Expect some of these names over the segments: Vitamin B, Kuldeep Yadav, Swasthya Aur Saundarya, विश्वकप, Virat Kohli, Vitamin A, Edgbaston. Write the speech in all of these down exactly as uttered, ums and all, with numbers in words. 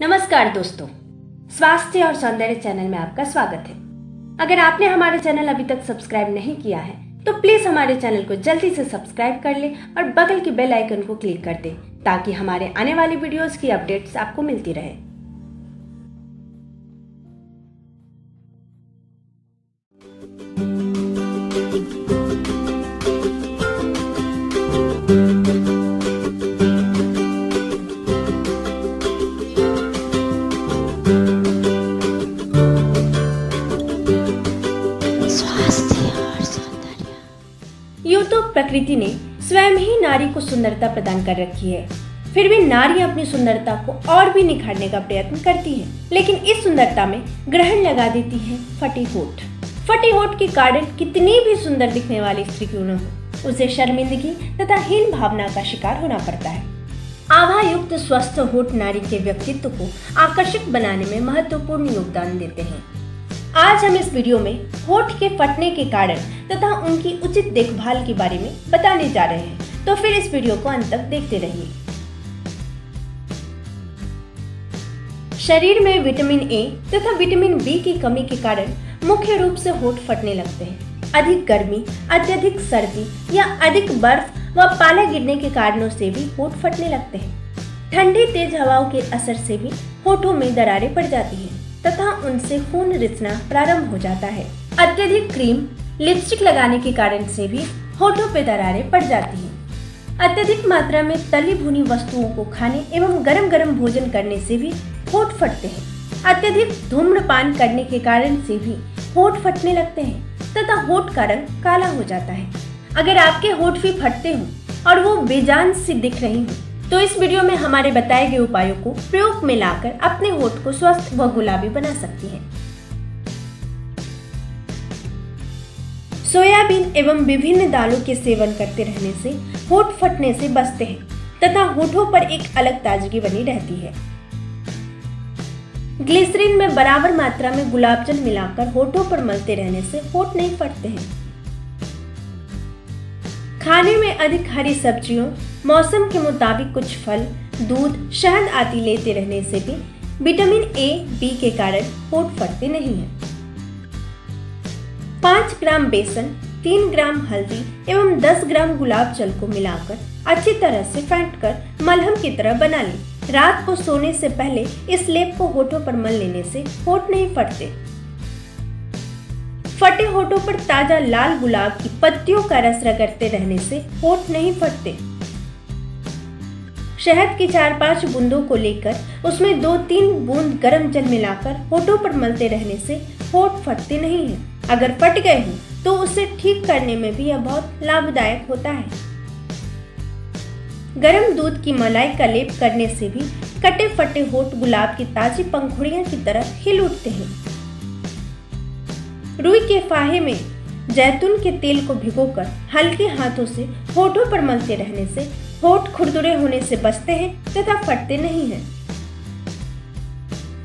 नमस्कार दोस्तों, स्वास्थ्य और सौंदर्य चैनल में आपका स्वागत है। अगर आपने हमारे चैनल अभी तक सब्सक्राइब नहीं किया है तो प्लीज हमारे चैनल को जल्दी से सब्सक्राइब कर ले और बगल के बेल आइकन को क्लिक कर दे ताकि हमारे आने वाली वीडियोस की अपडेट्स आपको मिलती रहे। यूं तो प्रकृति ने स्वयं ही नारी को सुंदरता प्रदान कर रखी है, फिर भी नारी अपनी सुंदरता को और भी निखारने का प्रयत्न करती है, लेकिन इस सुंदरता में ग्रहण लगा देती है फटे होठ। फटे होठ के कारण कितनी भी सुंदर दिखने वाली स्त्री क्यों न हो, उसे शर्मिंदगी तथा हीन भावना का शिकार होना पड़ता है। आभायुक्त स्वस्थ होठ नारी के व्यक्तित्व को आकर्षक बनाने में महत्वपूर्ण योगदान देते हैं। आज हम इस वीडियो में होठ के फटने के कारण तथा उनकी उचित देखभाल के बारे में बताने जा रहे हैं, तो फिर इस वीडियो को अंत तक देखते रहिए। शरीर में विटामिन ए तथा विटामिन बी की कमी के कारण मुख्य रूप से होठ फटने लगते हैं। अधिक गर्मी, अत्यधिक सर्दी या अधिक बर्फ व पाला गिरने के कारणों से भी होठ फटने लगते हैं। ठंडी तेज हवाओं के असर से भी होठों में दरारें पड़ जाती है तथा उनसे खून रिसना प्रारंभ हो जाता है। अत्यधिक क्रीम, लिपस्टिक लगाने के कारण से भी होठों पर दरारें पड़ जाती हैं। अत्यधिक मात्रा में तली भुनी वस्तुओं को खाने एवं गरम गरम भोजन करने से भी होठ फटते हैं। अत्यधिक धूम्रपान करने के कारण से भी होठ फटने लगते हैं तथा होठ का रंग काला हो जाता है। अगर आपके होठ भी फटते हों और वो बेजान सी दिख रही हों तो इस वीडियो में हमारे बताए गए उपायों को प्रयोग में लाकर अपने होठ को स्वस्थ व गुलाबी बना सकती हैं। सोयाबीन एवं विभिन्न दालों के सेवन करते रहने से होठ फटने से बचते हैं तथा होठों पर एक अलग ताजगी बनी रहती है। ग्लिसरीन में बराबर मात्रा में गुलाब जल मिलाकर होठों पर मलते रहने से होठ नहीं फटते हैं। खाने में अधिक हरी सब्जियों, मौसम के मुताबिक कुछ फल, दूध, शहद आदि लेते रहने से भी विटामिन ए, बी के कारण होठ फटते नहीं है। पाँच ग्राम बेसन, तीन ग्राम हल्दी एवं दस ग्राम गुलाब जल को मिलाकर अच्छी तरह से फेंटकर मलहम की तरह बना लें। रात को सोने से पहले इस लेप को होठों पर मल लेने से होठ नहीं फटते। फटे होठों पर ताजा लाल गुलाब की पत्तियों का रस रगड़ते रहने से होठ नहीं फटते। शहद की चार पांच बूंदों को लेकर उसमें दो तीन बूंद गर्म जल मिलाकर होठों पर मलते रहने से होठ फटते नहीं है। अगर फट गए हो तो उसे ठीक करने में भी यह बहुत लाभदायक होता है। गर्म दूध की मलाई का लेप करने से भी कटे फटे होठ गुलाब की ताजी पंखुड़ियां की तरह हिल उठते हैं। रुई के फाहे में जैतून के तेल को भिगोकर हल्के हाथों से होठों पर मलते रहने से होठ खुरदुरे होने से बचते हैं तथा फटते नहीं हैं।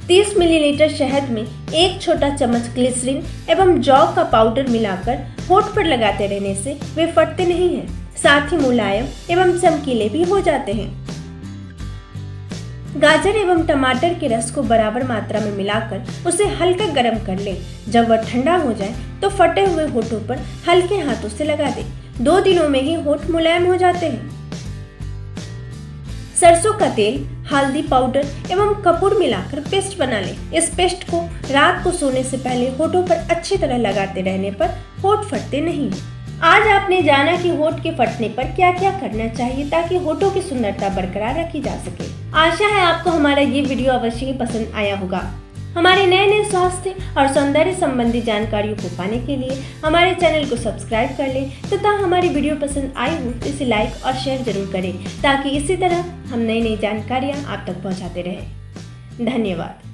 तीस मिलीलीटर शहद में एक छोटा चम्मच ग्लिसरीन एवं जौ का पाउडर मिलाकर होठ पर लगाते रहने से वे फटते नहीं हैं, साथ ही मुलायम एवं चमकीले भी हो जाते हैं। गाजर एवं टमाटर के रस को बराबर मात्रा में मिलाकर उसे हल्का गर्म कर ले। जब वह ठंडा हो जाए तो फटे हुए होठों पर हल्के हाथों से लगा दे। दो दिनों में ही होठ मुलायम हो जाते हैं। सरसों का तेल, हल्दी पाउडर एवं कपूर मिलाकर पेस्ट बना ले। इस पेस्ट को रात को सोने से पहले होठों पर अच्छी तरह लगाते रहने पर होठ फटते नहीं। आज आपने जाना कि होठ के फटने पर क्या क्या करना चाहिए ताकि होठों की सुंदरता बरकरार रखी जा सके। आशा है आपको हमारा ये वीडियो अवश्य ही पसंद आया होगा। हमारे नए नए स्वास्थ्य और सौंदर्य संबंधी जानकारियों को पाने के लिए हमारे चैनल को सब्सक्राइब कर लें तथा हमारी वीडियो पसंद आई हो तो इसे लाइक और शेयर जरूर करें ताकि इसी तरह हम नई नई जानकारियाँ आप तक पहुँचाते रहें। धन्यवाद।